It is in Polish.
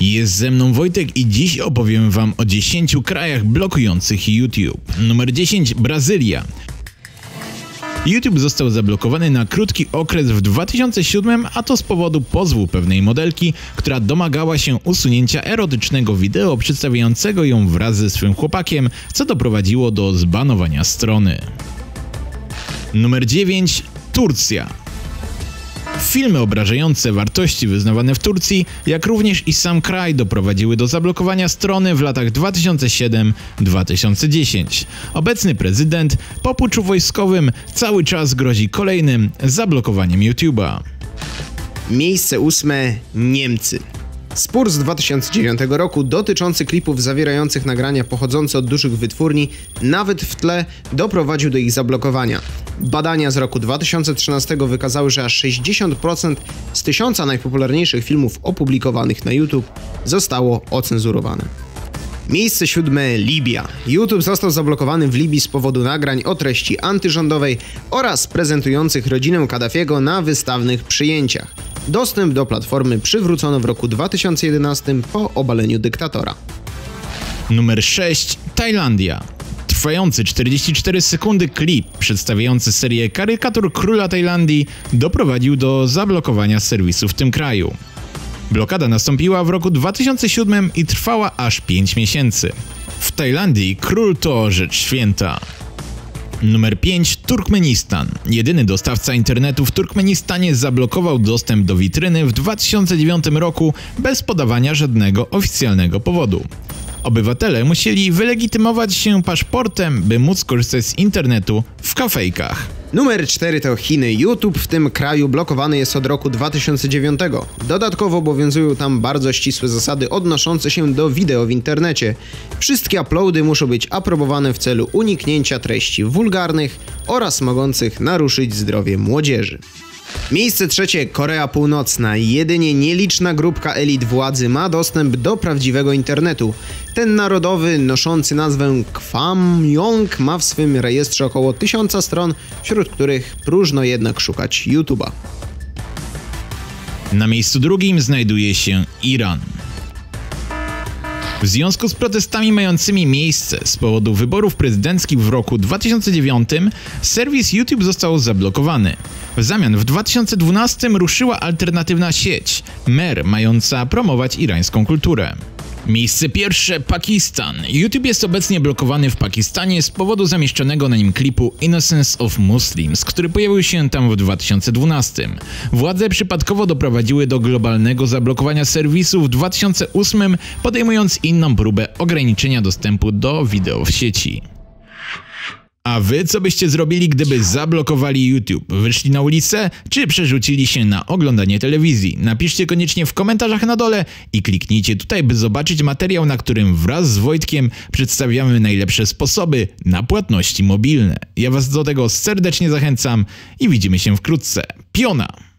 Jest ze mną Wojtek i dziś opowiem wam o 10 krajach blokujących YouTube. Numer 10. Brazylia. YouTube został zablokowany na krótki okres w 2007, a to z powodu pozwu pewnej modelki, która domagała się usunięcia erotycznego wideo przedstawiającego ją wraz ze swym chłopakiem, co doprowadziło do zbanowania strony. Numer 9. Turcja. Filmy obrażające wartości wyznawane w Turcji, jak również i sam kraj, doprowadziły do zablokowania strony w latach 2007-2010. Obecny prezydent po puczu wojskowym cały czas grozi kolejnym zablokowaniem YouTube'a. Miejsce 8. Niemcy. Spór z 2009 roku dotyczący klipów zawierających nagrania pochodzące od dużych wytwórni, nawet w tle, doprowadził do ich zablokowania. Badania z roku 2013 wykazały, że aż 60% z 1000 najpopularniejszych filmów opublikowanych na YouTube zostało ocenzurowane. Miejsce 7. Libia. YouTube został zablokowany w Libii z powodu nagrań o treści antyrządowej oraz prezentujących rodzinę Kaddafiego na wystawnych przyjęciach. Dostęp do platformy przywrócono w roku 2011 po obaleniu dyktatora. Numer 6. Tajlandia. Trwający 44 sekundy klip przedstawiający serię karykatur króla Tajlandii doprowadził do zablokowania serwisu w tym kraju. Blokada nastąpiła w roku 2007 i trwała aż 5 miesięcy. W Tajlandii król to rzecz święta. Numer 5. Turkmenistan. Jedyny dostawca internetu w Turkmenistanie zablokował dostęp do witryny w 2009 roku bez podawania żadnego oficjalnego powodu. Obywatele musieli wylegitymować się paszportem, by móc korzystać z internetu w kafejkach. Numer 4 to Chiny. YouTube w tym kraju blokowany jest od roku 2009. Dodatkowo obowiązują tam bardzo ścisłe zasady odnoszące się do wideo w internecie. Wszystkie uploady muszą być aprobowane w celu uniknięcia treści wulgarnych oraz mogących naruszyć zdrowie młodzieży. Miejsce 3. Korea Północna. Jedynie nieliczna grupka elit władzy ma dostęp do prawdziwego internetu. Ten narodowy, noszący nazwę Kwangmyong, ma w swym rejestrze około 1000 stron, wśród których próżno jednak szukać YouTube'a. Na miejscu drugim znajduje się Iran. W związku z protestami mającymi miejsce z powodu wyborów prezydenckich w roku 2009 serwis YouTube został zablokowany. W zamian w 2012 ruszyła alternatywna sieć MER, mająca promować irańską kulturę. Miejsce 1. Pakistan. YouTube jest obecnie blokowany w Pakistanie z powodu zamieszczonego na nim klipu Innocence of Muslims, który pojawił się tam w 2012. Władze przypadkowo doprowadziły do globalnego zablokowania serwisu w 2008, podejmując inną próbę ograniczenia dostępu do wideo w sieci. A wy co byście zrobili, gdyby zablokowali YouTube? Wyszli na ulicę, czy przerzucili się na oglądanie telewizji? Napiszcie koniecznie w komentarzach na dole i kliknijcie tutaj, by zobaczyć materiał, na którym wraz z Wojtkiem przedstawiamy najlepsze sposoby na płatności mobilne. Ja was do tego serdecznie zachęcam i widzimy się wkrótce. Piona!